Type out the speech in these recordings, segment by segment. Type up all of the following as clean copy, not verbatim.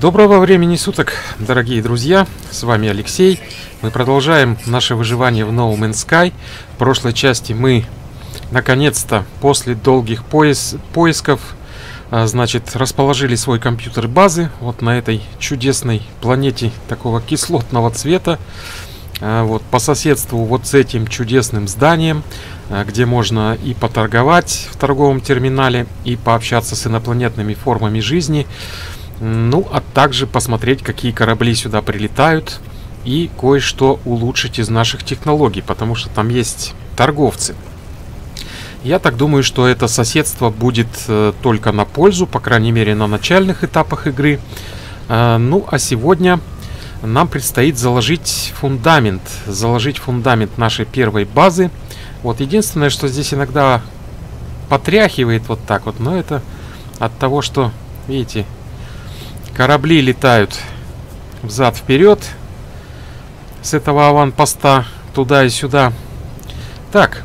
Доброго времени суток, дорогие друзья, с вами Алексей. Мы продолжаем наше выживание в No Man's Sky. В прошлой части мы, наконец-то, после долгих поисков, значит, расположили свой компьютер базы вот на этой чудесной планете такого кислотного цвета. Вот по соседству вот с этим чудесным зданием, где можно и поторговать в торговом терминале, и пообщаться с инопланетными формами жизни. Ну, а также посмотреть, какие корабли сюда прилетают, и кое-что улучшить из наших технологий, потому что там есть торговцы. Я так думаю, что это соседство будет только на пользу, по крайней мере, на начальных этапах игры. Ну, а сегодня нам предстоит заложить фундамент нашей первой базы. Вот единственное, что здесь иногда потряхивает вот так вот, но это от того, что, видите, корабли летают взад-вперед с этого аванпоста туда и сюда. Так,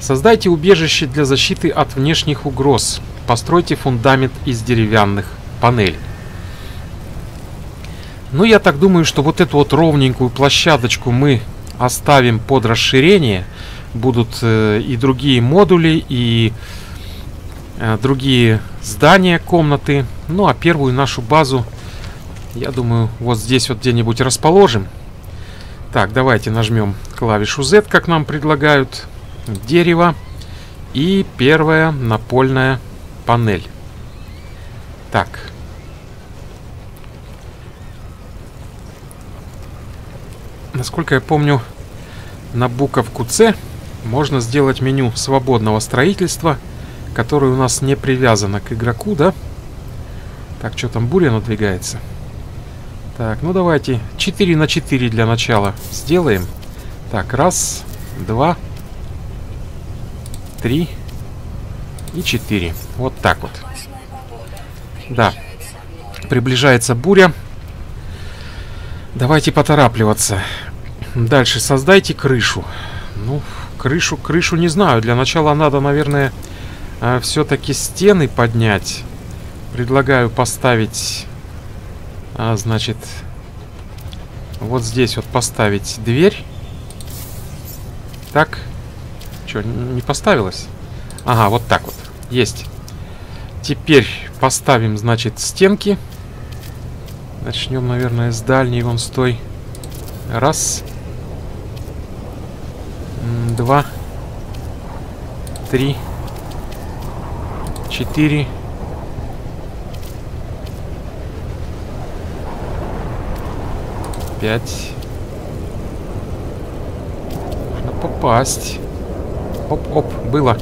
создайте убежище для защиты от внешних угроз. Постройте фундамент из деревянных панелей. Ну, я так думаю, что вот эту вот ровненькую площадочку мы оставим под расширение. Будут и другие модули, и другие здания, комнаты. Ну, а первую нашу базу, я думаю, вот здесь вот где-нибудь расположим. Так, давайте нажмем клавишу Z, как нам предлагают. Дерево. И первая напольная панель. Так. Насколько я помню, на буковку C можно сделать меню свободного строительства, которое у нас не привязано к игроку, да? Так, что там, буря надвигается? Так, ну давайте 4 на 4 для начала сделаем. Так, раз, два, три и 4. Вот так вот. Да, приближается буря. Давайте поторапливаться. Дальше создайте крышу. Ну, крышу не знаю. Для начала надо, наверное, все-таки стены поднять. Предлагаю поставить, значит, вот здесь вот поставить дверь. Так. Что, не поставилось? Ага, вот так вот. Есть. Теперь поставим, значит, стенки. Начнем, наверное, с дальней, вон с той. Раз. Два. Три. Четыре. Пять. Нужно попасть. Оп-оп, было.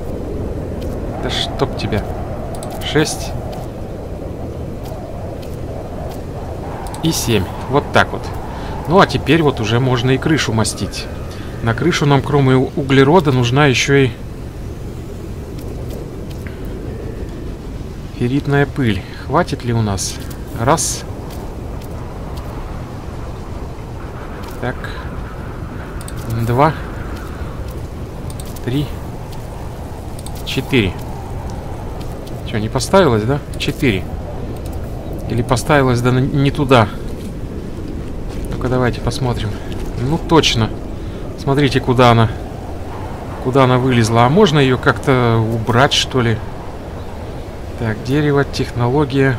Да чтоб тебя. 6. И 7. Вот так вот. Ну, а теперь вот уже можно и крышу мастить. На крышу нам, кроме углерода, нужна еще и ферритная пыль. Хватит ли у нас? Раз. Так. Два. Три. Четыре. Что, не поставилось, да? 4. Или поставилось, да, не туда. Ну-ка, давайте посмотрим. Ну, точно. Смотрите, куда она вылезла. А можно ее как-то убрать, что ли? Так, дерево, технология.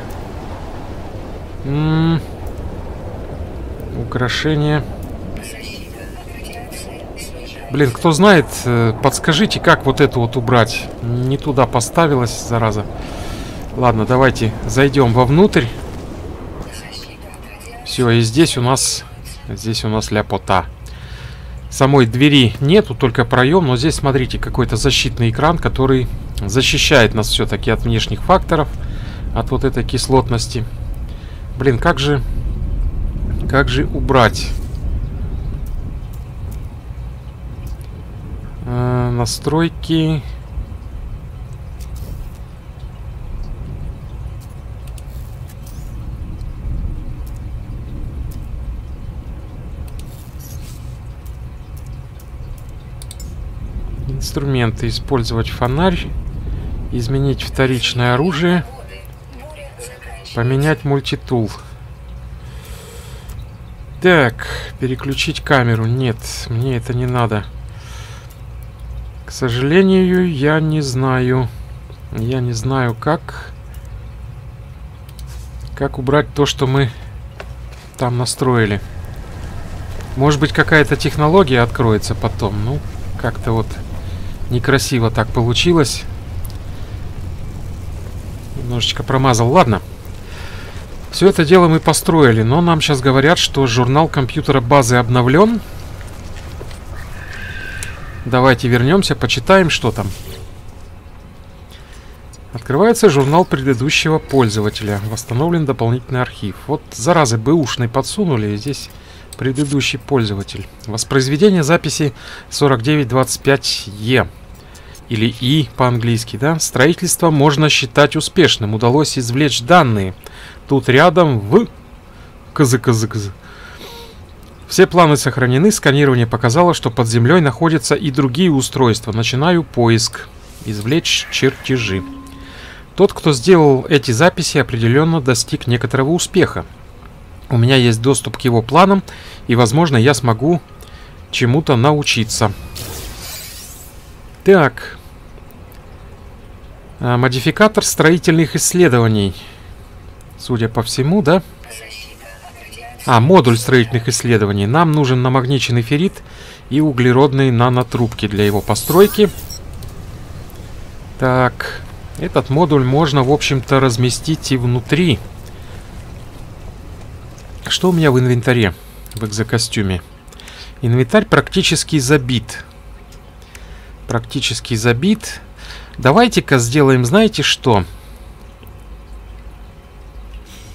Украшение. Блин, кто знает, подскажите, как вот эту вот убрать. Не туда поставилась, зараза. Ладно, давайте зайдем вовнутрь. Все, и здесь у нас ляпота. Самой двери нету, только проем. Но здесь, смотрите, какой-то защитный экран, который защищает нас все-таки от внешних факторов, от вот этой кислотности. Блин, как же убрать? Настройки. Инструменты. Использовать фонарь. Изменить вторичное оружие. Поменять мультитул. Так, переключить камеру. Нет, мне это не надо. К сожалению, я не знаю. Я не знаю, как убрать то, что мы там настроили. Может быть, какая-то технология откроется потом. Ну, как-то вот некрасиво так получилось. Немножечко промазал. Ладно. Все это дело мы построили, но нам сейчас говорят, что журнал компьютера базы обновлен. Давайте вернемся, почитаем, что там. Открывается журнал предыдущего пользователя. Восстановлен дополнительный архив. Вот заразы бэушной подсунули, и здесь предыдущий пользователь. Воспроизведение записи 4925Е. Или И по-английски, да? Строительство можно считать успешным. Удалось извлечь данные. Тут рядом в... Кызы-кызы-кызы. Все планы сохранены. Сканирование показало, что под землей находятся и другие устройства. Начинаю поиск. Извлечь чертежи. Тот, кто сделал эти записи, определенно достиг некоторого успеха. У меня есть доступ к его планам, и, возможно, я смогу чему-то научиться. Так. Модификатор строительных исследований. Судя по всему, да? А, модуль строительных исследований. Нам нужен намагниченный феррит и углеродные нанотрубки для его постройки. Так. Этот модуль можно, в общем-то, разместить и внутри. Что у меня в инвентаре? В экзокостюме. Инвентарь практически забит. Практически забит. Давайте-ка сделаем, знаете что?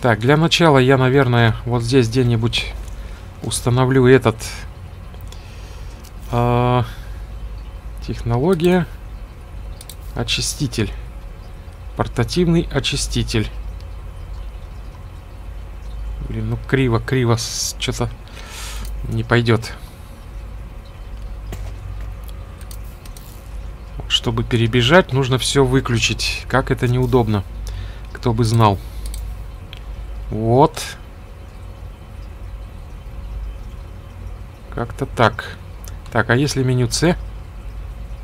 Так, для начала я, наверное, вот здесь где-нибудь установлю этот... технология. Очиститель. Портативный очиститель. Блин, ну криво, что-то не пойдет. Чтобы перебежать, нужно все выключить. Как это неудобно. Кто бы знал. Вот. Как-то так. Так, а если меню С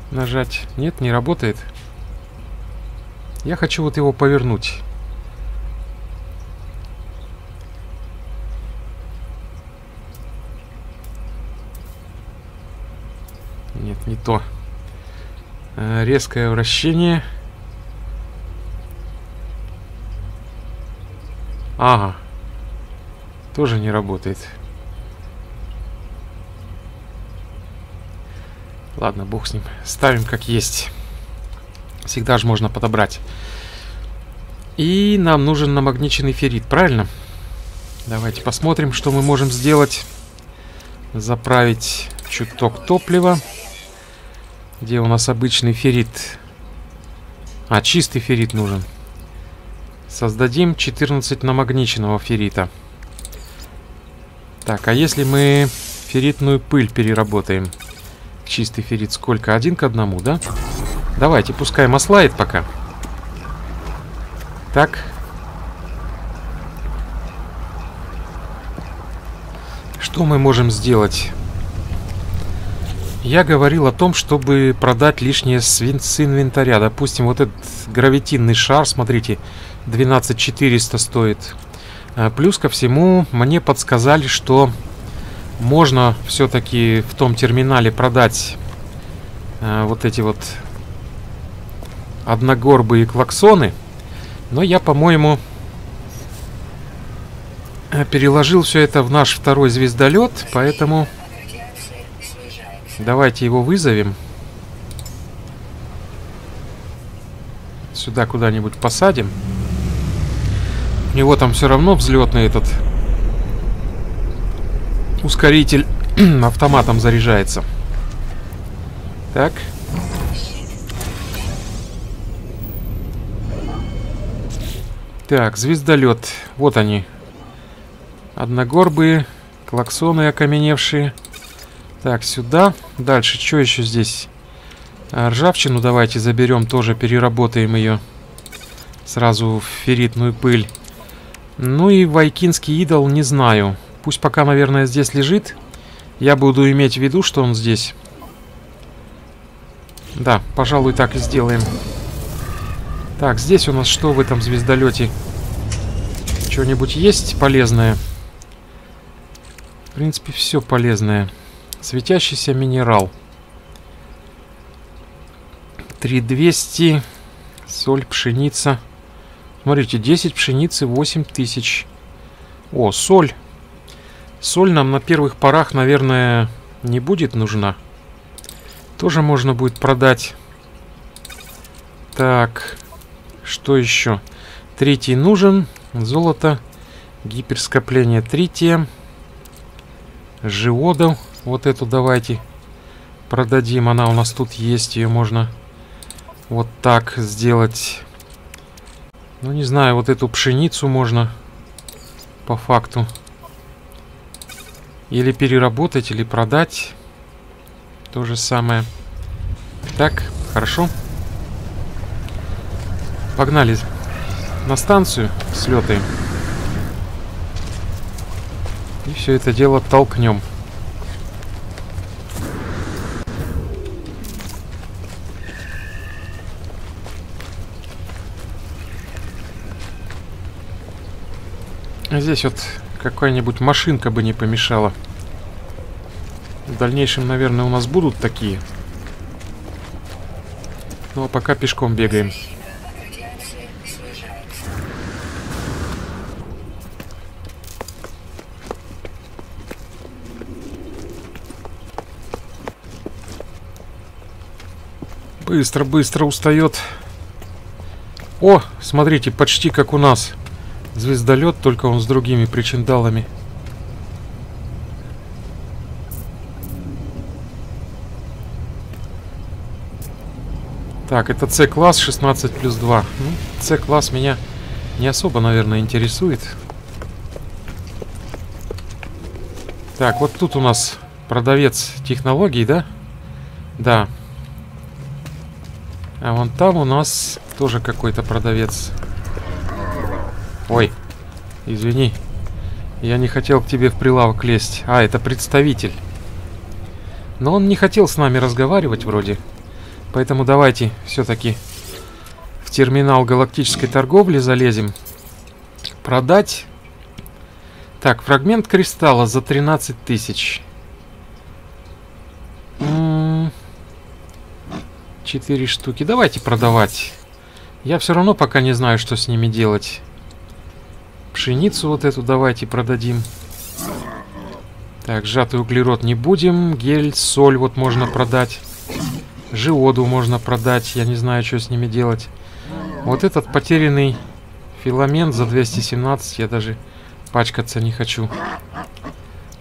нажать? Нет, не работает. Я хочу вот его повернуть. Нет, не то. Резкое вращение. Ага. Тоже не работает. Ладно, бог с ним. Ставим как есть. Всегда же можно подобрать. И нам нужен намагниченный феррит, правильно? Давайте посмотрим, что мы можем сделать. Заправить чуток топлива. Где у нас обычный феррит? А, чистый феррит нужен. Создадим 14 намагниченного феррита. Так, а если мы ферритную пыль переработаем? Чистый феррит сколько? 1 к 1, да? Давайте, пускай маслает пока. Так. Что мы можем сделать? Я говорил о том, чтобы продать лишние с инвентаря. Допустим, вот этот гравитинный шар, смотрите, 12400 стоит. Плюс ко всему, мне подсказали, что можно все-таки в том терминале продать вот эти вот одногорбые клаксоны. Но я, по-моему, переложил все это в наш второй звездолет, поэтому... Давайте его вызовем. Сюда куда-нибудь посадим. У него там все равно взлетный этот ускоритель автоматом заряжается. Так. Так, звездолет. Вот они. Одногорбые, клаксоны окаменевшие. Так, сюда. Дальше, что еще здесь? Ржавчину давайте заберем, тоже переработаем ее. Сразу в ферритную пыль. Ну и вайкинский идол, не знаю. пусть пока, наверное, здесь лежит. Я буду иметь в виду, что он здесь. Да, пожалуй, так и сделаем. Так, здесь у нас что в этом звездолете? Что-нибудь есть полезное? В принципе, все полезное. Светящийся минерал. 3200. Соль, пшеница. Смотрите, 10 пшеницы, 8000. О, соль. Соль нам на первых порах, наверное, не будет нужна. Тоже можно будет продать. Так, что еще? Тритий нужен. Золото. Гиперскопление трития. Жиодов. Вот эту давайте продадим. Она у нас тут есть. Ее можно вот так сделать. Ну, не знаю, вот эту пшеницу можно по факту или переработать, или продать. То же самое. Так, хорошо. Погнали на станцию с лётой. И все это дело толкнем. Здесь вот какая-нибудь машинка бы не помешала. В дальнейшем, наверное, у нас будут такие. Ну а пока пешком бегаем. Быстро-быстро устает. О, смотрите, почти как у нас. Звездолет, только он с другими причиндалами. Так, это С-класс 16 плюс 2. Ну, С-класс меня не особо, наверное, интересует. Так, вот тут у нас продавец технологий, да? Да. А вон там у нас тоже какой-то продавец. Ой, извини. Я не хотел к тебе в прилавок лезть. А, это представитель. Но он не хотел с нами разговаривать вроде. Поэтому давайте все-таки в терминал галактической торговли залезем. Продать. Так, фрагмент кристалла за 13000. 4 штуки. Давайте продавать. Я все равно пока не знаю, что с ними делать. Пшеницу вот эту давайте продадим. Так, сжатый углерод не будем. Гель, соль вот можно продать. Жиоду можно продать. Я не знаю, что с ними делать. Вот этот потерянный филамент за 217. Я даже пачкаться не хочу.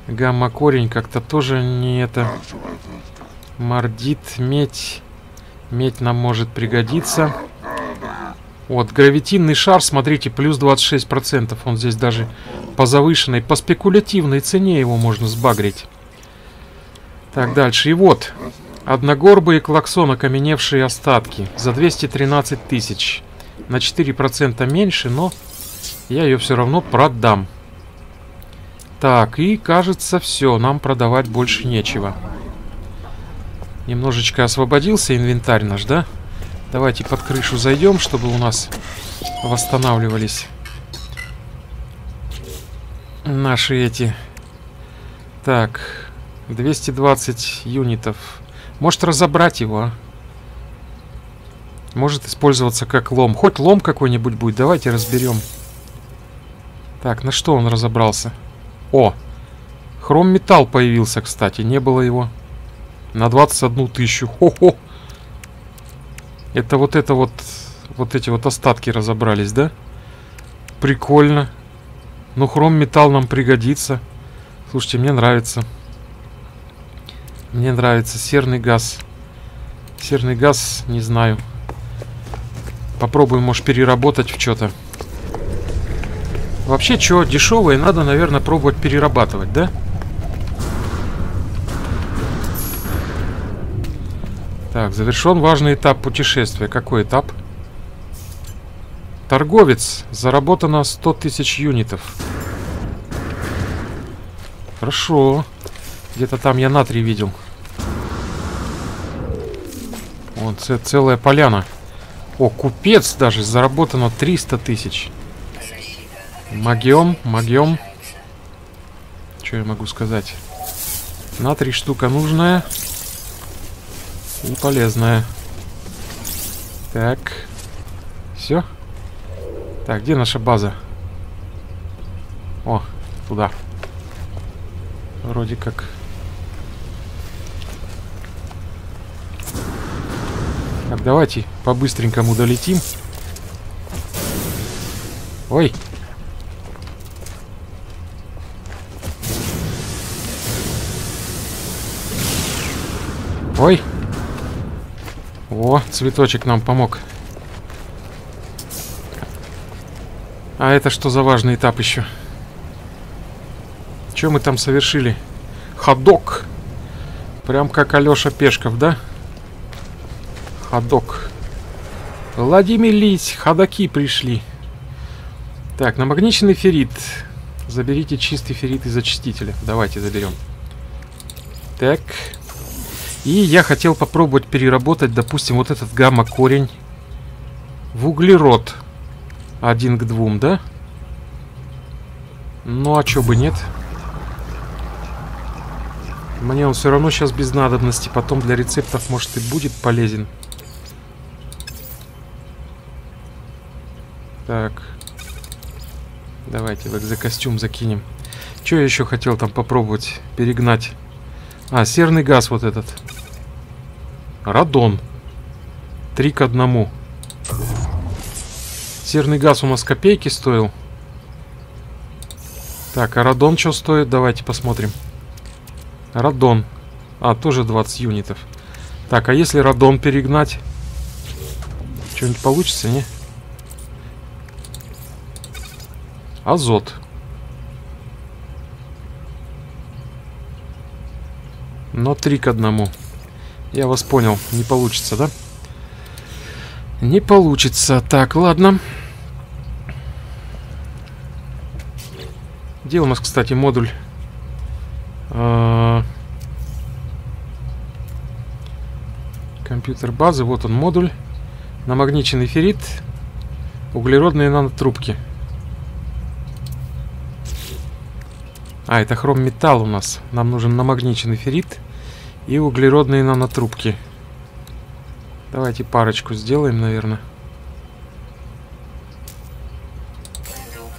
Гамма-корень как-то тоже не это. Мордит, медь. Медь нам может пригодиться. Вот, гравитинный шар, смотрите, плюс 26%. Он здесь даже по завышенной, по спекулятивной цене его можно сбагрить. Так, дальше. И вот, одногорбые клаксон, окаменевшие остатки. За 213 000. На 4% меньше, но я ее все равно продам. Так, и кажется, все, нам продавать больше нечего. Немножечко освободился инвентарь наш, да? Давайте под крышу зайдем, чтобы у нас восстанавливались наши эти. Так, 220 юнитов. Может разобрать его, а? Может использоваться как лом. Хоть лом какой-нибудь будет, давайте разберем. Так, на что он разобрался? О, хром-металл появился, кстати, не было его. На 21000. Хо-хо. Это вот эти вот остатки разобрались, да? Прикольно. Ну, хром-металл нам пригодится. Слушайте, мне нравится. Мне нравится серный газ. Серный газ, не знаю. Попробуем, может, переработать в что-то. Вообще, что дешевое, надо, наверное, пробовать перерабатывать, да? Так, завершен важный этап путешествия. Какой этап? Торговец. Заработано 100 000 юнитов. Хорошо. Где-то там я натрий видел. Вот целая поляна. О, купец даже. Заработано 300 тысяч. Магиом. Что я могу сказать? Натрий штука нужная. И полезная. Так. Все. Так, где наша база? О, туда. Вроде как. Так, давайте по-быстренькому долетим. Ой. Ой. О, цветочек нам помог. А это что за важный этап еще? Что мы там совершили? Ходок. Прям как Алеша Пешков, да? Ходок. Владимир Лись, ходаки пришли. Так, намагниченный феррит. Заберите чистый феррит из очистителя. Давайте заберем. Так. И я хотел попробовать переработать, допустим, вот этот гамма-корень в углерод. 1 к 2, да? Ну, а чё бы нет? Мне он все равно сейчас без надобности. Потом для рецептов, может, и будет полезен. Так. Давайте в экзокостюм закинем. Чё я еще хотел там попробовать перегнать? А, серный газ вот этот. Радон. 3 к 1. Серный газ у нас копейки стоил. Так, а радон что стоит? Давайте посмотрим. Радон. А, тоже 20 юнитов. Так, а если радон перегнать? Что-нибудь получится, не? Азот. Но 3 к 1. Я вас понял. Не получится, да? Не получится. Так, ладно. Где у нас, кстати, модуль? Компьютер базы. Вот он, модуль. Намагниченный феррит. Углеродные нанотрубки. А, это хром-металл у нас. Нам нужен намагниченный феррит и углеродные нанотрубки. Давайте парочку сделаем, наверное.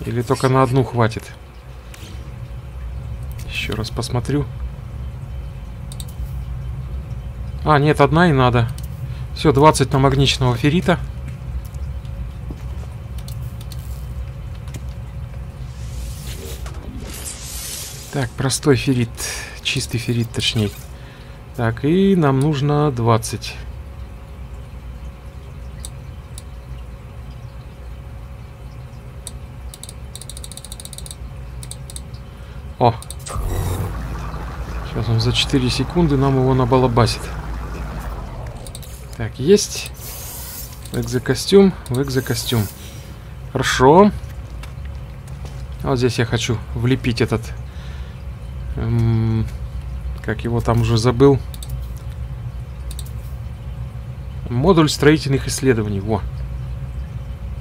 Или только на одну хватит. Еще раз посмотрю. А, нет, одна и надо. Все, 20 намагниченного феррита. Так, простой феррит. Чистый феррит, точнее. Так, и нам нужно 20. О! Сейчас он за 4 секунды нам его набалабасит. Так, есть. Экзокостюм, в экзокостюм. Хорошо. Вот здесь я хочу влепить этот... как его там уже забыл. Модуль строительных исследований. Во.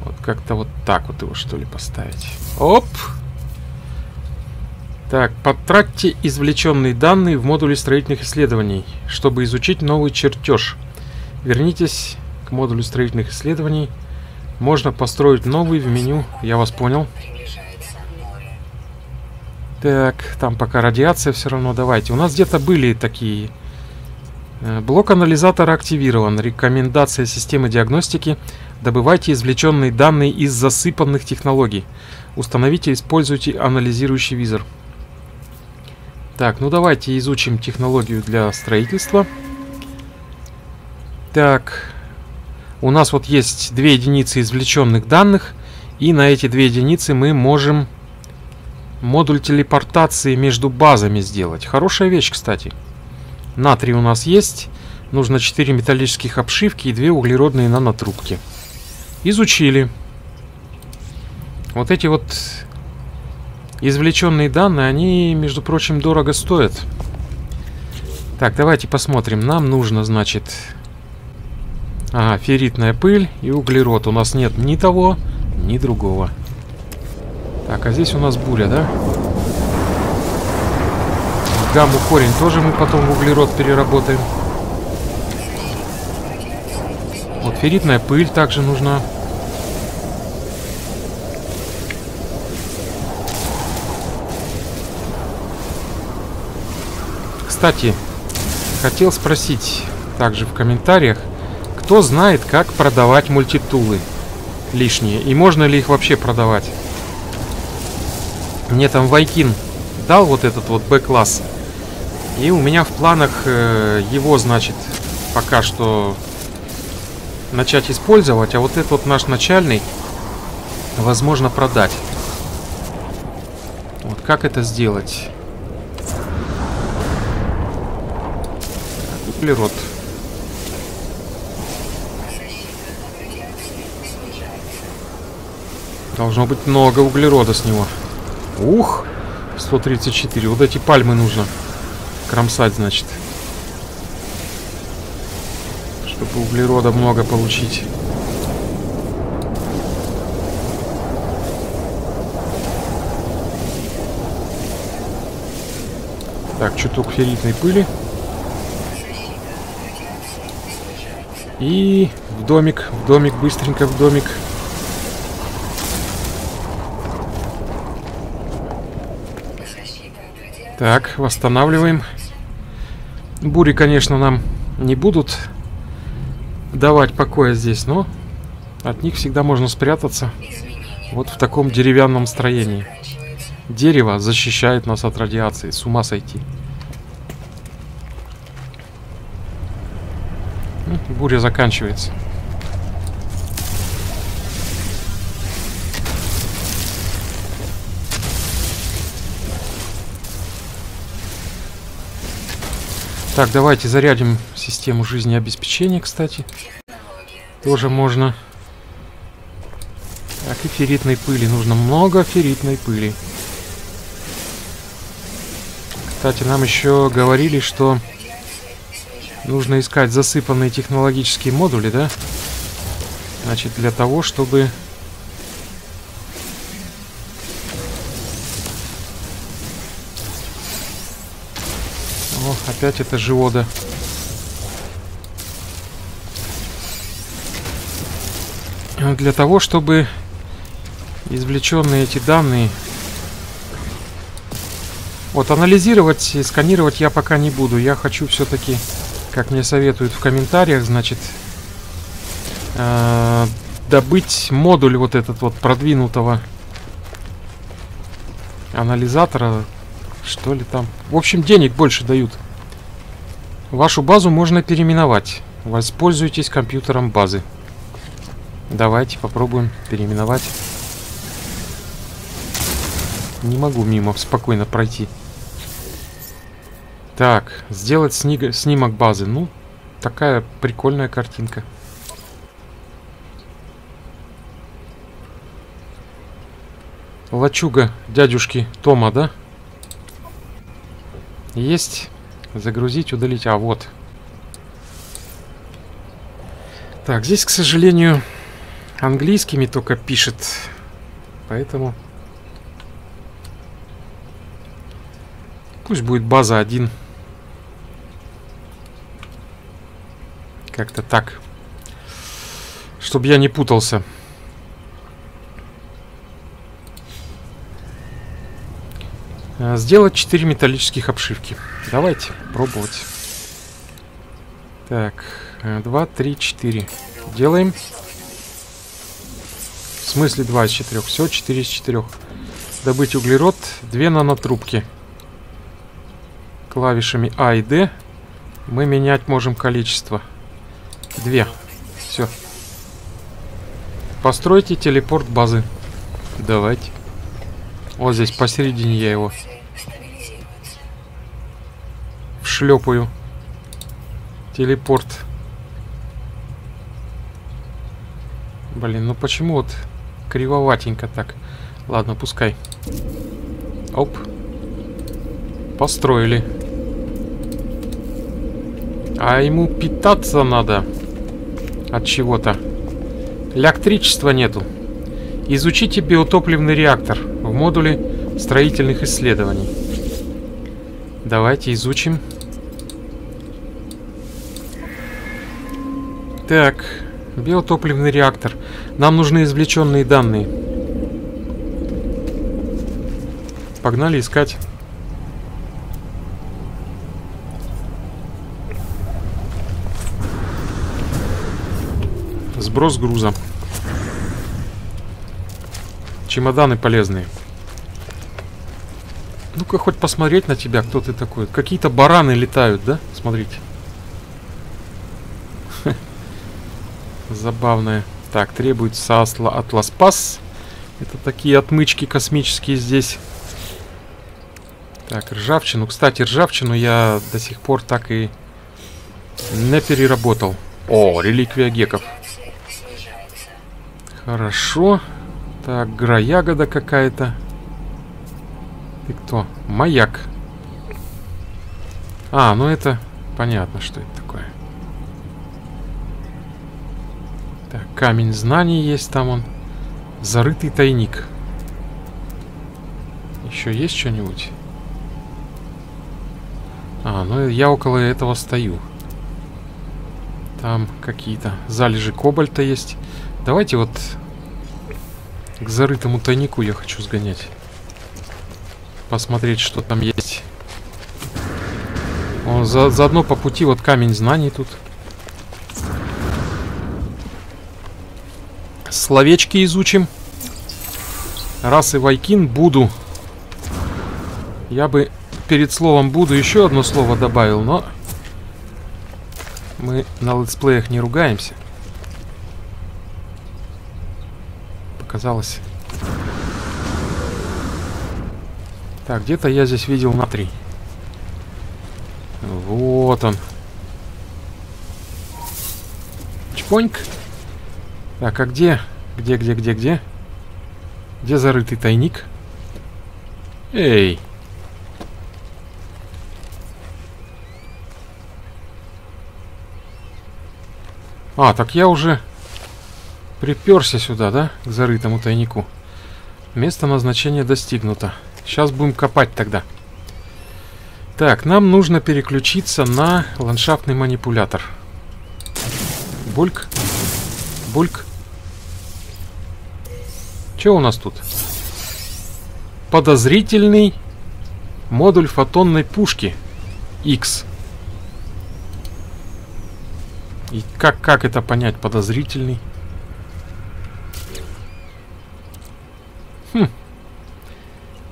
Вот как-то вот так вот его, что ли, поставить. Оп! Так, потратьте извлеченные данные в модуле строительных исследований, чтобы изучить новый чертеж. Вернитесь к модулю строительных исследований. Можно построить новый в меню. Я вас понял. Так, там пока радиация все равно. Давайте. У нас где-то были такие. Блок анализатора активирован. Рекомендация системы диагностики. Добывайте извлеченные данные из засыпанных технологий. Установите и используйте анализирующий визор. Так, ну давайте изучим технологию для строительства. Так, у нас вот есть 2 единицы извлеченных данных, и на эти 2 единицы мы можем модуль телепортации между базами сделать. Хорошая вещь, кстати. Натрий у нас есть, нужно 4 металлических обшивки и 2 углеродные нанотрубки. Изучили. Вот эти вот извлеченные данные, они, между прочим, дорого стоят. Так, давайте посмотрим. Нам нужно, значит... Ага, ферритная пыль и углерод. У нас нет ни того, ни другого. Так, а здесь у нас буря, да? Гамму корень тоже мы потом в углерод переработаем. Вот ферритная пыль также нужна. Кстати, хотел спросить также в комментариях, кто знает, как продавать мультитулы лишние и можно ли их вообще продавать. Мне там Вайкин дал вот этот вот Б-класс, и у меня в планах его, значит, пока что начать использовать, а вот этот вот наш начальный возможно продать. Вот как это сделать? Углерод. Должно быть много углерода с него. Ух, 134. Вот эти пальмы нужно кромсать, значит, чтобы углерода много получить. Так, чуток ферритной пыли. И в домик, быстренько в домик. Так, восстанавливаем. Бури, конечно, нам не будут давать покоя здесь, но от них всегда можно спрятаться. Вот в таком деревянном строении. Дерево защищает нас от радиации. С ума сойти. Буря заканчивается. Так, давайте зарядим систему жизнеобеспечения, кстати. Тоже можно. Так, и ферритной пыли. Нужно много ферритной пыли. Кстати, нам еще говорили, что нужно искать засыпанные технологические модули, да? Значит, для того, чтобы... Опять это живода. Для того, чтобы извлеченные эти данные... Вот, анализировать и сканировать я пока не буду. Я хочу все-таки, как мне советуют в комментариях, значит, добыть модуль вот этот вот продвинутого анализатора, что ли там. В общем, денег больше дают. Вашу базу можно переименовать. Воспользуйтесь компьютером базы. Давайте попробуем переименовать. Не могу мимо спокойно пройти. Так, сделать снимок базы. Ну, такая прикольная картинка. Лачуга дядюшки Тома, да? Есть... Загрузить, удалить. А, вот. Так, здесь, к сожалению, английскими только пишет. Поэтому... Пусть будет база 1. Как-то так. Чтобы я не путался. Сделать 4 металлических обшивки. Давайте пробовать. Так, 2, 3, 4. Делаем. В смысле 2 из 4. Все, 4 из 4. Добыть углерод. 2 нанотрубки. Клавишами А и Д мы менять можем количество. 2. Все. Постройте телепорт базы. Давайте. Вот здесь посередине я его вшлепаю. Телепорт. Блин, ну почему вот кривоватенько так? Ладно, пускай. Оп. Построили. А ему питаться надо от чего-то. Электричества нету. Изучите биотопливный реактор в модуле строительных исследований. Давайте изучим. Так, биотопливный реактор. Нам нужны извлеченные данные. Погнали искать. Сброс груза. Чемоданы полезные. Ну-ка хоть посмотреть на тебя, кто ты такой. Какие-то бараны летают, да? Смотрите. Забавное. Так, требуется Атлас Пас. Это такие отмычки космические здесь. Так, ржавчину. Кстати, ржавчину я до сих пор так и не переработал. О, реликвия геков. Хорошо. Так, гра-ягода какая-то. Ты кто? Маяк. А, ну это понятно, что это такое. Так, камень знаний есть там он. Зарытый тайник. Еще есть что-нибудь? А, ну я около этого стою. Там какие-то залежи кобальта есть. Давайте вот к зарытому тайнику я хочу сгонять. Посмотреть, что там есть. О, заодно по пути вот камень знаний тут. Словечки изучим. Расы Вайкин буду. Я бы перед словом буду еще одно слово добавил, но мы на летсплеях не ругаемся. Казалось. Так, где-то я здесь видел натрий. Вот он. Чпоньк. Так, а где? Где? Где зарытый тайник? Эй. А, так я уже... Приперся сюда, да? К зарытому тайнику. Место назначения достигнуто. Сейчас будем копать тогда. Так, нам нужно переключиться на ландшафтный манипулятор. Бульк. Бульк. Что у нас тут? Подозрительный модуль фотонной пушки. X. И как это понять? Подозрительный.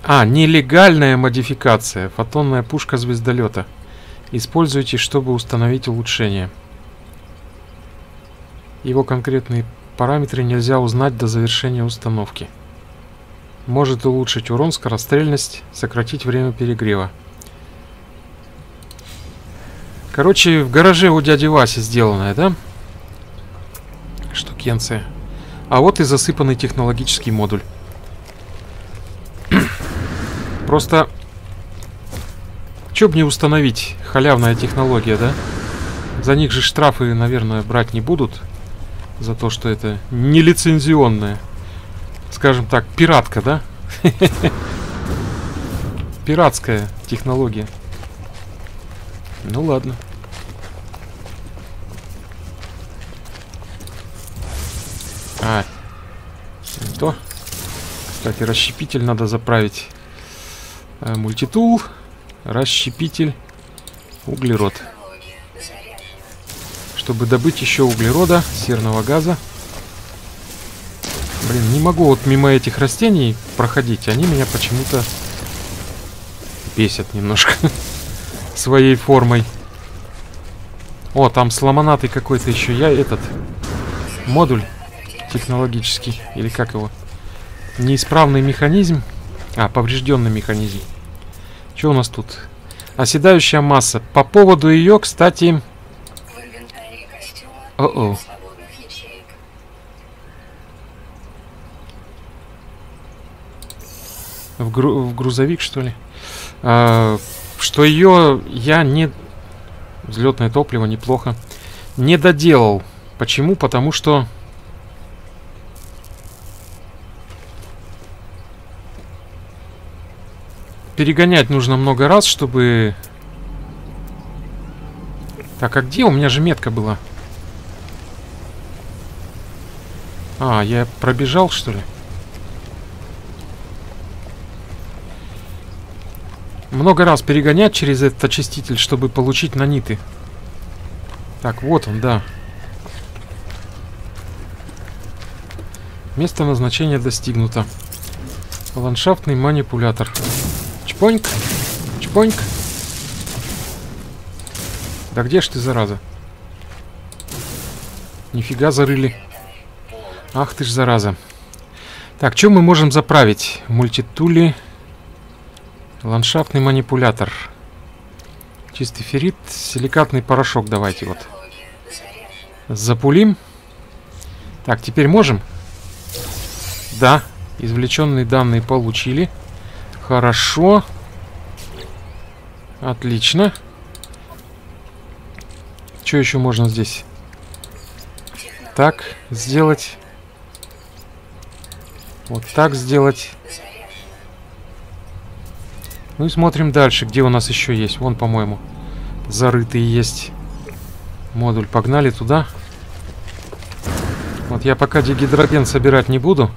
А, нелегальная модификация. Фотонная пушка звездолета. Используйте, чтобы установить улучшение. Его конкретные параметры нельзя узнать до завершения установки. Может улучшить урон, скорострельность, сократить время перегрева. Короче, в гараже у дяди Васи сделанная, да? Штукенция. А вот и засыпанный технологический модуль. Просто, чё бы не установить, халявная технология, да? За них же штрафы, наверное, брать не будут. За то, что это нелицензионная. Скажем так, пиратка, да? Пиратская технология. Ну ладно. А, не то. Кстати, расщепитель надо заправить. Мультитул, расщепитель, углерод. Чтобы добыть еще углерода, серного газа. Блин, не могу вот мимо этих растений проходить. Они меня почему-то бесят немножко своей формой. О, там сломанатый какой-то еще. Я этот модуль технологический. Или как его? Неисправный механизм. А, поврежденный механизм. Что у нас тут? Оседающая масса. По поводу ее, кстати... О-о. в грузовик, что ли? Что ее я не... Взлетное топливо неплохо. Не доделал. Почему? Потому что... Перегонять нужно много раз, чтобы... Так, а где? У меня же метка была. А, я пробежал, что ли? Много раз перегонять через этот очиститель, чтобы получить наниты. Так, вот он, да. Место назначения достигнуто. Ландшафтный манипулятор. Чпоньк, чпоньк. Да где ж ты, зараза? Нифига зарыли. Ах ты ж, зараза. Так, что мы можем заправить? Мультитули. Ландшафтный манипулятор. Чистый феррит. Силикатный порошок давайте вот. Запулим. Так, теперь можем? Да. Извлеченные данные получили. Хорошо. Отлично. Что еще можно здесь? Так сделать. Вот так сделать. Ну и смотрим дальше, где у нас еще есть. Вон, по-моему, зарытый есть модуль. Погнали туда. Вот я пока дегидроген собирать не буду,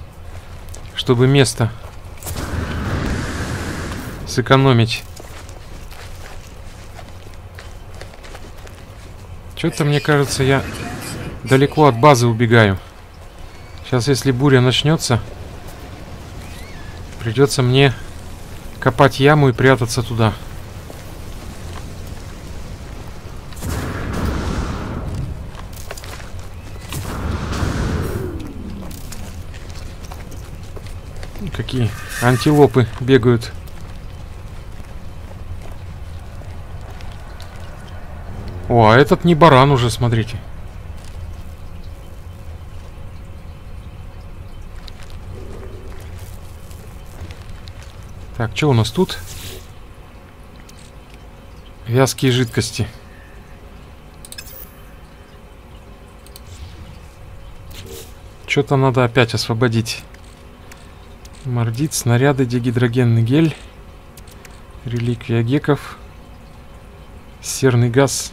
чтобы место сэкономить. Что-то, мне кажется, я далеко от базы убегаю. Сейчас, если буря начнется, придется мне копать яму и прятаться туда. Какие антилопы бегают. О, а этот не баран уже, смотрите. Так, что у нас тут? Вязкие жидкости. Что-то надо опять освободить. Мордит, снаряды, дегидрогенный гель. Реликвия геков. Серный газ.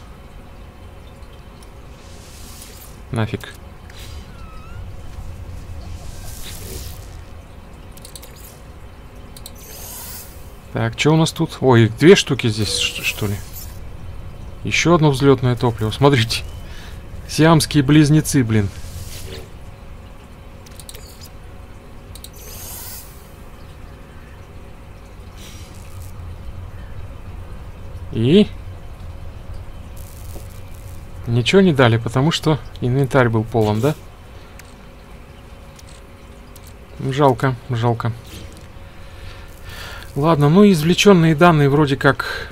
Нафиг. Так, что у нас тут? Ой, две штуки здесь, что ли? Еще одно взлетное топливо. Смотрите. Сиамские близнецы, блин. И... Ничего не дали, потому что инвентарь был полон, да? Жалко, жалко. Ладно, ну извлеченные данные вроде как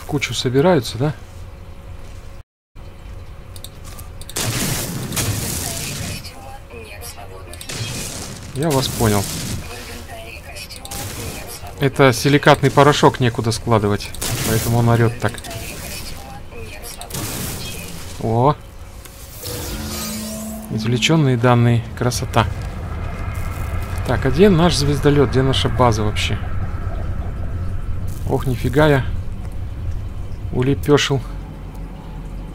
в кучу собираются, да? Я вас понял. Это силикатный порошок некуда складывать, поэтому он орет так. О! Извлеченные данные. Красота. Так, а где наш звездолет? Где наша база вообще? Ох, нифига я улепешил.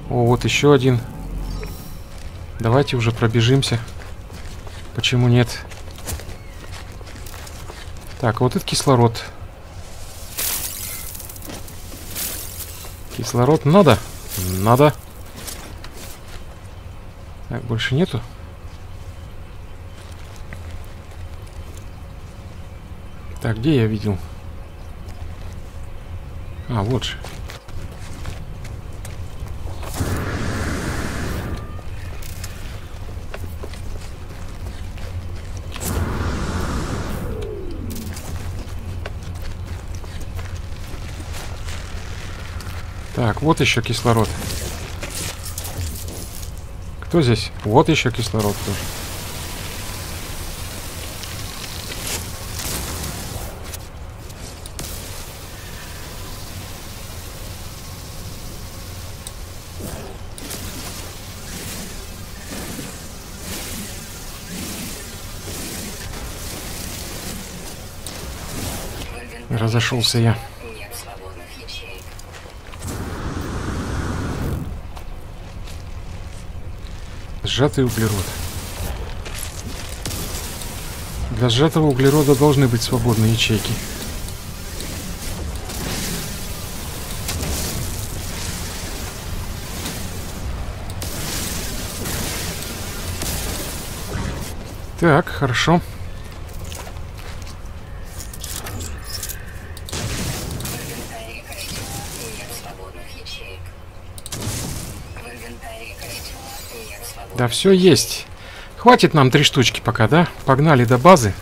О, вот еще один. Давайте уже пробежимся. Почему нет? Так, вот это кислород. Кислород надо? Надо. Так, больше нету. Так, где я видел? А, вот же. Так, вот еще кислород. Кто здесь? Вот еще кислород тоже. Разошелся я. Нет свободных ячеек. Сжатый углерод. Для сжатого углерода должны быть свободные ячейки. Так, хорошо. Да, все есть. Хватит нам 3 штучки пока, да? Погнали до базы.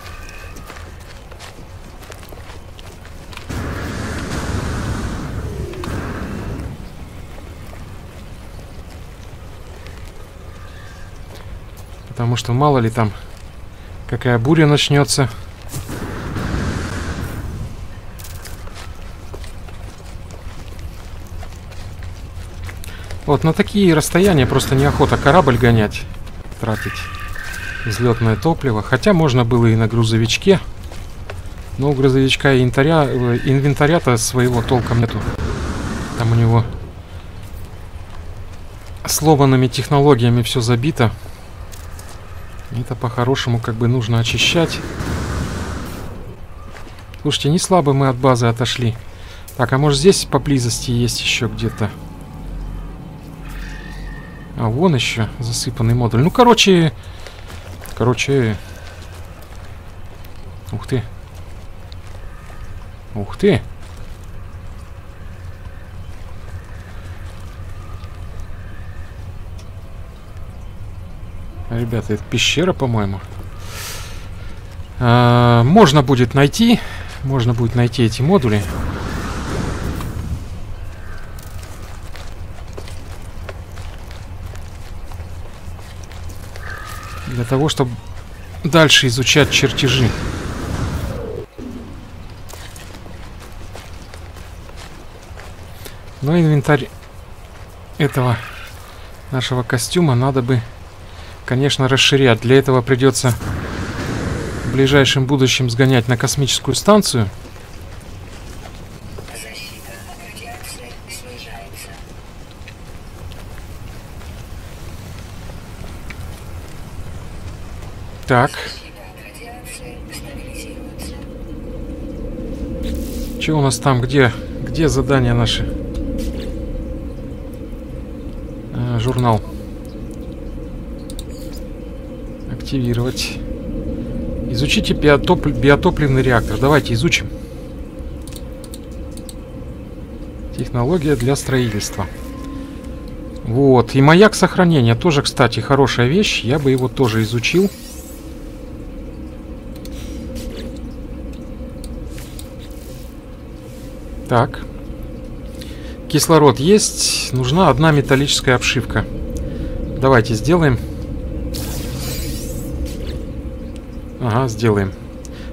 Потому что мало ли там какая буря начнется. Вот на такие расстояния просто неохота корабль гонять, тратить взлетное топливо. Хотя можно было и на грузовичке. Но у грузовичка и инвентаря-то своего толком нету. Там у него сломанными технологиями все забито. Это по-хорошему как бы нужно очищать. Слушайте, не слабо мы от базы отошли. Так, а может здесь поблизости есть еще где-то? А вон еще засыпанный модуль. Ну, короче. Ух ты. Ух ты. Ребята, это пещера, по-моему. Можно будет найти эти модули. Для того, чтобы дальше изучать чертежи. Но инвентарь этого нашего костюма надо бы, конечно, расширять. Для этого придется в ближайшем будущем сгонять на космическую станцию. Защита от радиации снижается. Так. Че у нас там? Где задания наши? Журнал. Активировать. Изучите биотопливный реактор. Давайте изучим. Технология для строительства. Вот. И маяк сохранения тоже, кстати, хорошая вещь. Я бы его тоже изучил. Так. Кислород есть. Нужна одна металлическая обшивка. Давайте сделаем. Ага, сделаем.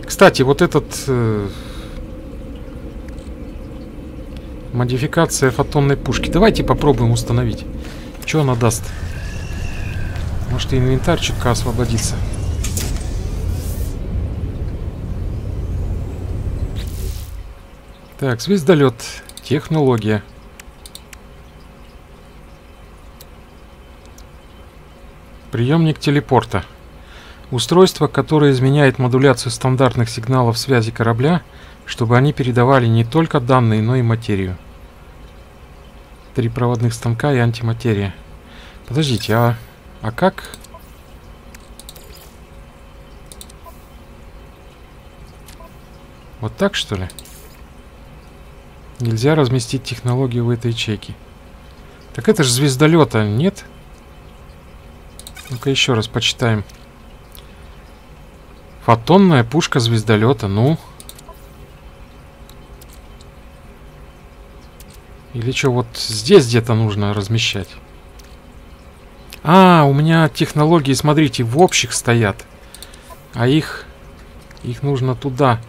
Кстати, вот этот... модификация фотонной пушки. Давайте попробуем установить. Что она даст? Может, и инвентарь чутка освободится. Так, звездолет. Технология. Приемник телепорта. Устройство, которое изменяет модуляцию стандартных сигналов связи корабля, чтобы они передавали не только данные, но и материю. 3 проводных станка и антиматерия. Подождите, а как? Вот так, что ли? Нельзя разместить технологию в этой ячейке. Так это же звездолета, нет? Ну-ка еще раз почитаем. Фотонная пушка звездолета, ну. Или что, вот здесь где-то нужно размещать? А, у меня технологии, смотрите, в общих стоят. А их нужно туда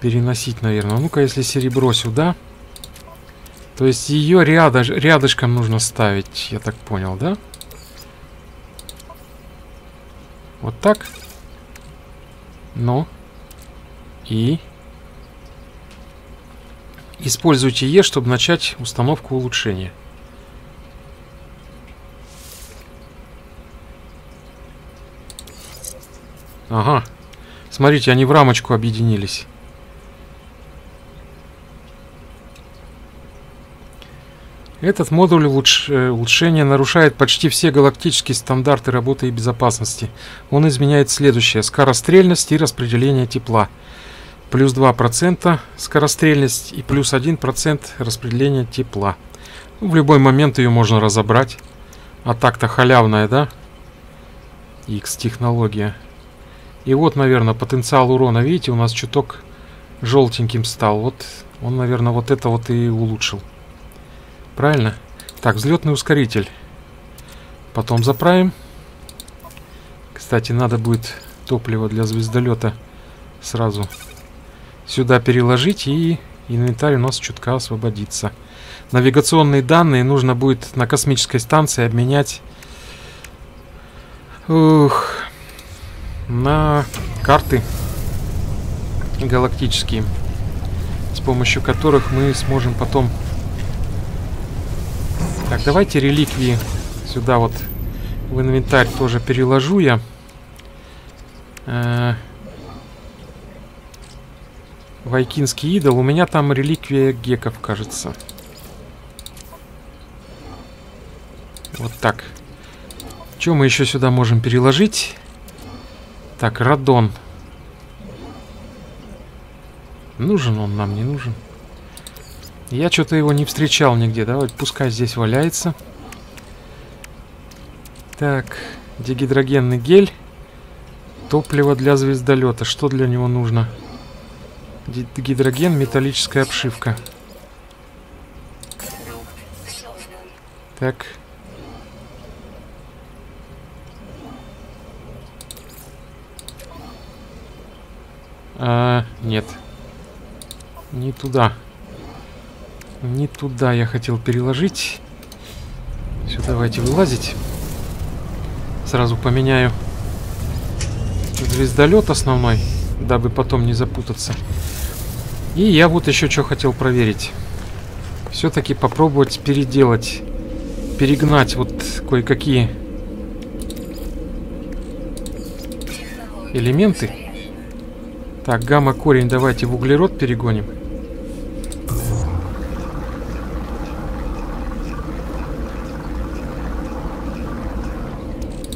переносить, наверное. Ну-ка, если серебро сюда. То есть ее рядышком нужно ставить, я так понял, да? Вот так. Ну. И Используйте Е, чтобы начать установку улучшения. Ага. Смотрите, они в рамочку объединились. Этот модуль улучшения нарушает почти все галактические стандарты работы и безопасности. Он изменяет следующее. Скорострельность и распределение тепла. Плюс 2% скорострельность и плюс 1% распределение тепла. Ну, в любой момент ее можно разобрать. А так-то халявная, да? X-технология. И вот, наверное, потенциал урона. Видите, у нас чуток желтеньким стал. Вот он, наверное, вот это вот и улучшил. Правильно? Так, взлетный ускоритель. Потом заправим. Кстати, надо будет топливо для звездолета сразу сюда переложить, и инвентарь у нас чутка освободится. Навигационные данные нужно будет на космической станции обменять на карты галактические, с помощью которых мы сможем потом... Так, давайте реликвии сюда вот в инвентарь тоже переложу я. Вайкинский идол. У меня там реликвия геков, кажется. Вот так. Что мы еще сюда можем переложить? Так, радон. Нужен он нам, не нужен? Я что-то его не встречал нигде. Давайте, пускай здесь валяется. Так, дегидрогенный гель. Топливо для звездолета. Что для него нужно? Гидроген, металлическая обшивка. Так. Нет. Не туда. Не туда я хотел переложить. Все, давайте вылазить. Сразу поменяю звездолет основной, дабы потом не запутаться. И я вот еще что хотел проверить. Все-таки попробовать переделать, перегнать вот кое-какие элементы. Так, гамма-корень давайте в углерод перегоним.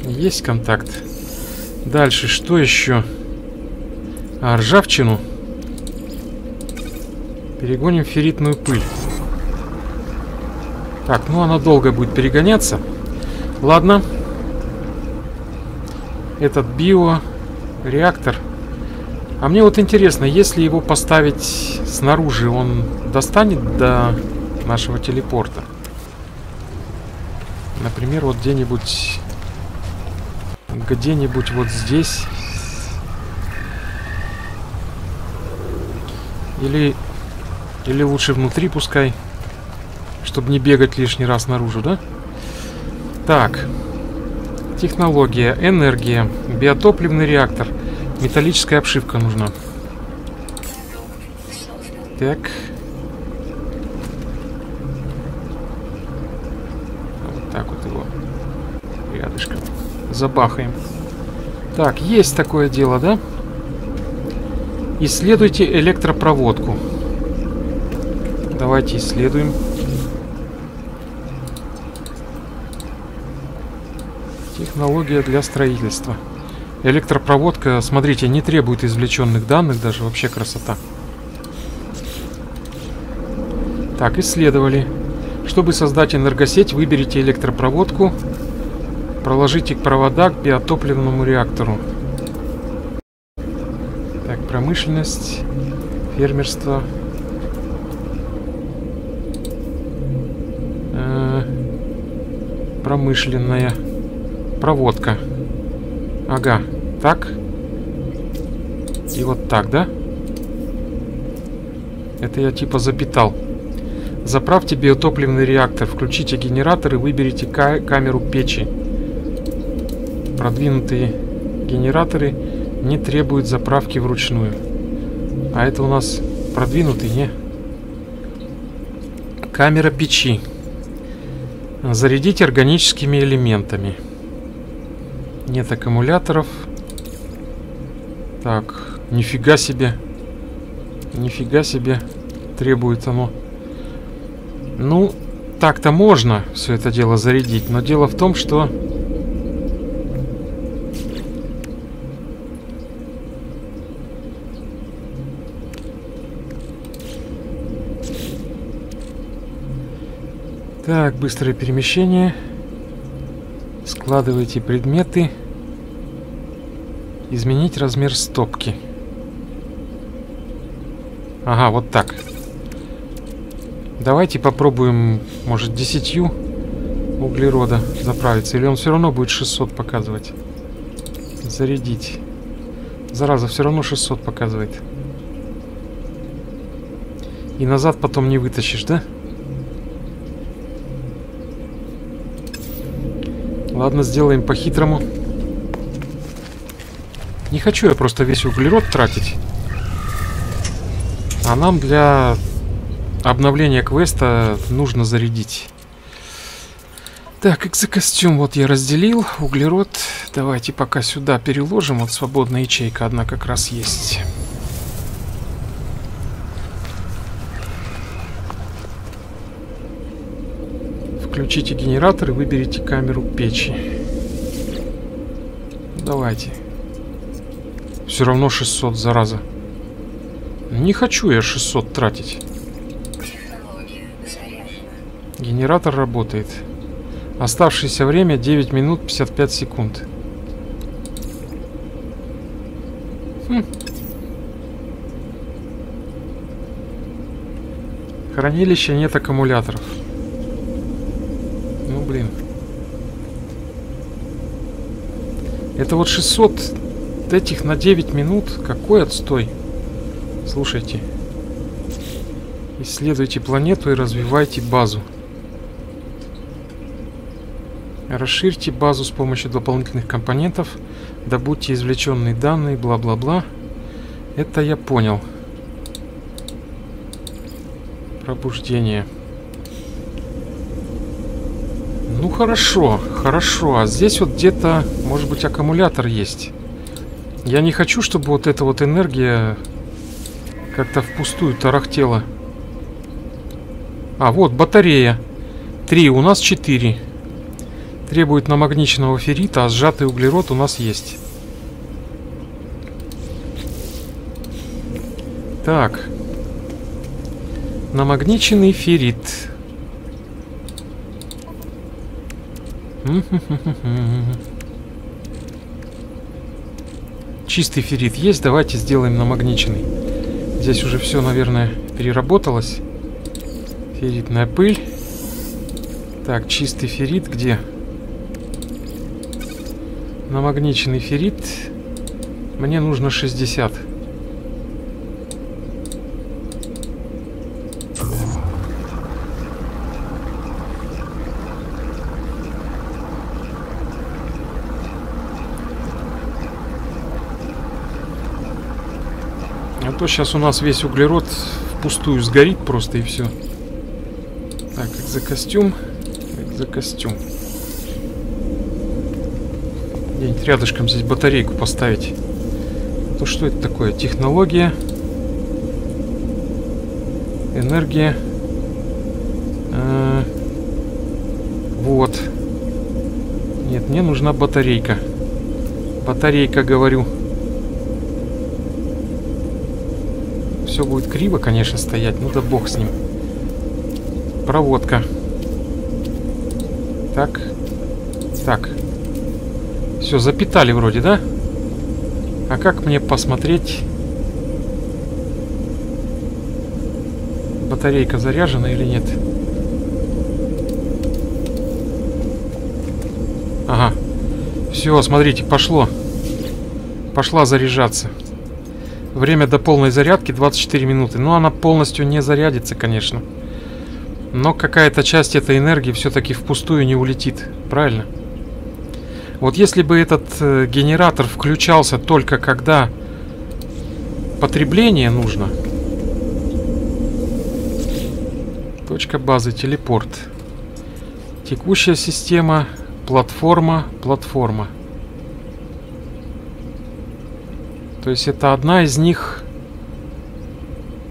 Есть контакт. Дальше, что еще? Ржавчину. Перегоним ферритную пыль. Так, ну она долго будет перегоняться. Ладно. Этот биореактор. А мне вот интересно, если его поставить снаружи, он достанет до нашего телепорта? Например, вот где-нибудь... Где-нибудь вот здесь. Или лучше внутри пускай, чтобы не бегать лишний раз наружу, да? Так. Технология, энергия, биотопливный реактор. Металлическая обшивка нужна. Так. Вот так вот его рядышком забахаем. Так, есть такое дело, да? Исследуйте электропроводку. Давайте исследуем. Технология для строительства. Электропроводка, смотрите, не требует извлеченных данных, даже вообще красота. Так, исследовали. Чтобы создать энергосеть, выберите электропроводку. Проложите провода к биотопливному реактору. Так, промышленность, фермерство. Промышленная проводка. Ага, так. И вот так, да? Это я типа запитал. Заправьте биотопливный реактор, включите генератор и выберите камеру печи. Продвинутые генераторы не требуют заправки вручную. А это у нас продвинутый, не? Камера печи. Зарядить органическими элементами. Нет аккумуляторов. Так, нифига себе. Нифига себе требует оно. Ну, так-то можно все это дело зарядить. Но дело в том, что... Так, быстрое перемещение. Складывайте предметы. Изменить размер стопки. Ага, вот так. Давайте попробуем, может, 10 углерода заправиться. Или он все равно будет 600 показывать. Зарядить. Зараза, все равно 600 показывает. И назад потом не вытащишь, да? Ладно, сделаем по-хитрому. Не хочу я просто весь углерод тратить. А нам для обновления квеста нужно зарядить. Так, экзокостюм вот я разделил. Углерод давайте пока сюда переложим. Вот свободная ячейка одна как раз есть. Включите генератор и выберите камеру печи. Давайте. Все равно 600, зараза. Не хочу я 600 тратить. Генератор работает. Оставшееся время 9 минут 55 секунд. Хранилище, нет аккумуляторов. Ну, блин. Это вот 600 этих на 9 минут. Какой отстой. Слушайте. Исследуйте планету и развивайте базу. Расширьте базу с помощью дополнительных компонентов. Добудьте извлеченные данные, бла-бла-бла. Это я понял. Пробуждение. Ну хорошо, хорошо. А здесь вот где-то, может быть, аккумулятор есть. Я не хочу, чтобы вот эта вот энергия... как-то впустую тарахтело. А, вот батарея. 3, у нас 4. Требует намагниченного феррита, а сжатый углерод у нас есть. Так. Намагниченный феррит. Чистый феррит есть, давайте сделаем намагниченный. Здесь уже все, наверное, переработалось. Ферритная пыль. Так, чистый феррит где? Намагниченный феррит. Мне нужно 60. То сейчас у нас весь углерод впустую сгорит просто и все. Так, экзокостюм. Экзокостюм. Где-нибудь рядышком здесь батарейку поставить. То что это такое? Технология. Энергия. Вот. Нет, мне нужна батарейка. Батарейка, говорю. Все будет криво, конечно, стоять. Ну да бог с ним. Проводка. Так. Так. Все, запитали вроде, да? А как мне посмотреть? Батарейка заряжена или нет? Ага. Все, смотрите, пошло. Пошла заряжаться. Время до полной зарядки 24 минуты. Но она полностью не зарядится, конечно. Но какая-то часть этой энергии все-таки впустую не улетит. Правильно? Вот если бы этот генератор включался только когда потребление нужно, то Точка базы, телепорт. Текущая система, платформа. То есть это одна из них,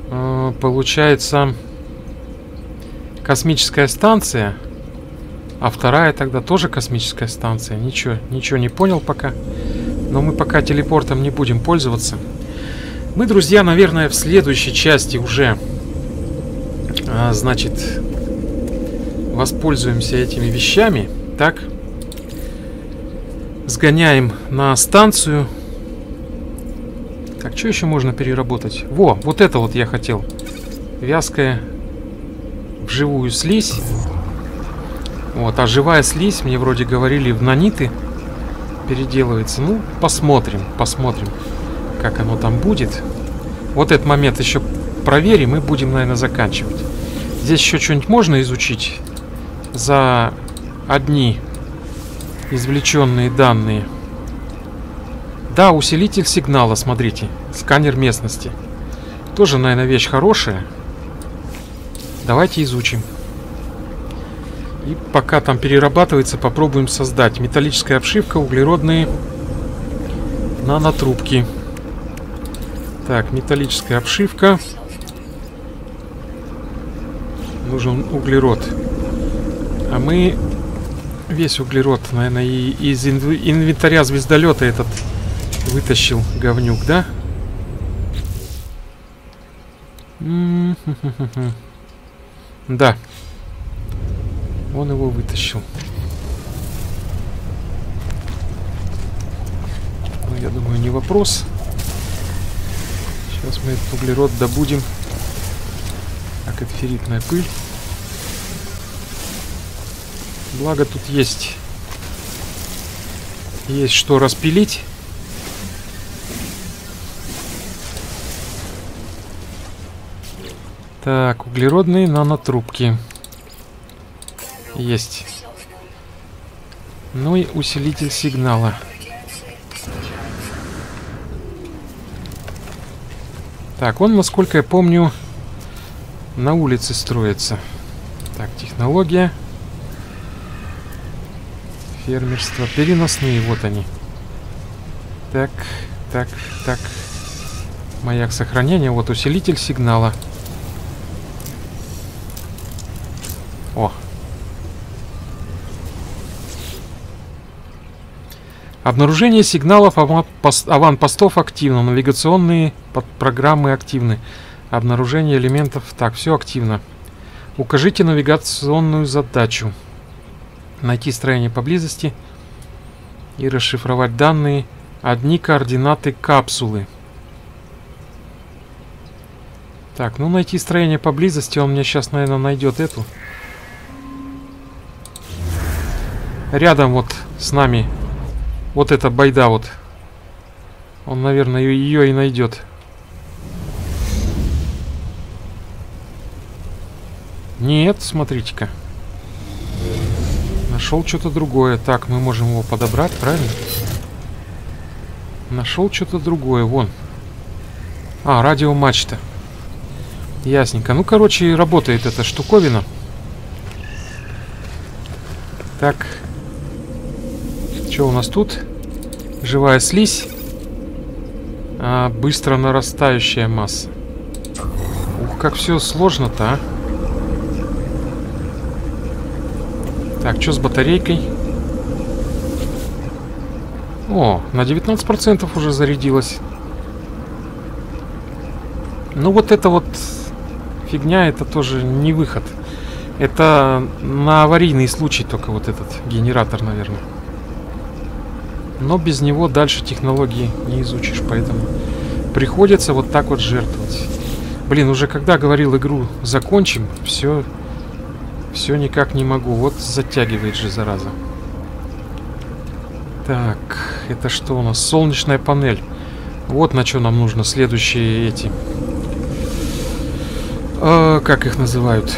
получается, космическая станция, а вторая тогда тоже космическая станция. Ничего не понял пока, но мы пока телепортом не будем пользоваться. Мы, друзья, наверное, в следующей части уже, значит, воспользуемся этими вещами. Так, сгоняем на станцию. Так, что еще можно переработать? Во, вот это вот я хотел. Вязкая вживую слизь. Вот, а живая слизь, мне вроде говорили, в наниты переделывается. Ну, посмотрим, как оно там будет. Вот этот момент еще проверим и будем, наверное, заканчивать. Здесь еще что-нибудь можно изучить за одни извлеченные данные. Да, усилитель сигнала, смотрите. Сканер местности. Тоже, наверное, вещь хорошая. Давайте изучим. И пока там перерабатывается, попробуем создать. Металлическая обшивка, углеродные нанотрубки. Так, металлическая обшивка. Нужен углерод. А мы весь углерод, наверное, и из инвентаря звездолета этот... Вытащил, говнюк, да? Да. Он его вытащил. Ну, я думаю, не вопрос. Сейчас мы этот углерод добудем. Так, это ферритная пыль. Благо тут есть... Есть что распилить. Так, углеродные нанотрубки. Есть. Ну и усилитель сигнала. Так, он, насколько я помню, на улице строится. Так, технология. Фермерство. Переносные, вот они. Так. Маяк сохранения. Вот усилитель сигнала. О. Обнаружение сигналов аванпостов активно. Навигационные подпрограммы активны. Обнаружение элементов. Так, все активно. Укажите навигационную задачу. Найти строение поблизости и расшифровать данные. Одни координаты капсулы. Так, ну найти строение поблизости. Он мне сейчас, наверное, найдет эту. Рядом вот с нами вот эта байда вот. Он, наверное, ее и найдет. Нет, смотрите-ка. Нашел что-то другое. Так, мы можем его подобрать, правильно? Нашел что-то другое, вон. А, радиомачта. Ясненько. Ну, короче, работает эта штуковина. Так... Что у нас тут? Живая слизь. Быстро нарастающая масса. Ух, как все сложно-то, а. Так, что с батарейкой? О, на 19% уже зарядилась. Ну вот это вот фигня, это тоже не выход. Это на аварийный случай только вот этот генератор, наверное. Но без него дальше технологии не изучишь, поэтому приходится вот так вот жертвовать. Блин, уже когда говорил, игру закончим, все никак не могу. Вот затягивает же, зараза. Так, это что у нас? Солнечная панель. Вот на что нам нужно следующие эти... как их называют?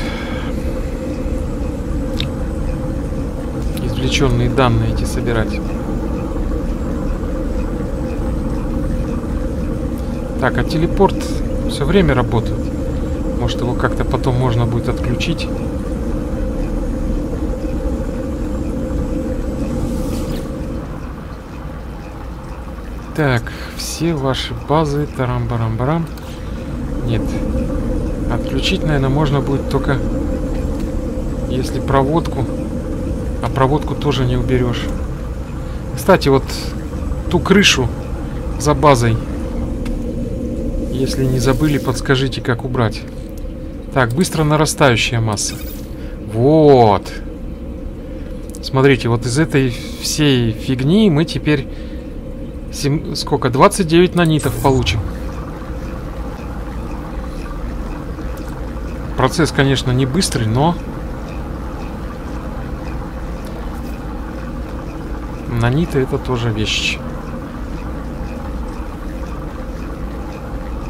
Извлеченные данные эти собирать. Так, а телепорт все время работает. Может, его как-то потом можно будет отключить. Так, все ваши базы, тарам-барам-барам. Нет. Отключить, наверное, можно будет только если проводку. А проводку тоже не уберешь. Кстати, вот ту крышу за базой, если не забыли, подскажите, как убрать. Так, быстро нарастающая масса. Вот. Смотрите, вот из этой всей фигни мы теперь... Сколько? 29 нанитов получим. Процесс, конечно, не быстрый, но... Наниты — это тоже вещь.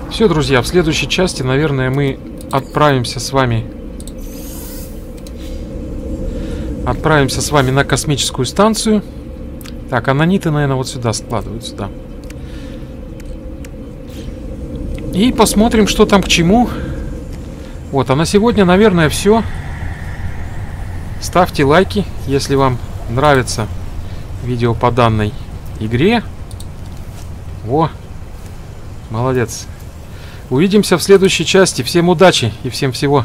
Все, друзья, в следующей части, наверное, мы отправимся с вами на космическую станцию. Так, а наниты, наверное, вот сюда складываются, да. И посмотрим, что там к чему. Вот, а на сегодня, наверное, все. Ставьте лайки, если вам нравится видео по данной игре. Во, молодец. Увидимся в следующей части. Всем удачи и всем всего.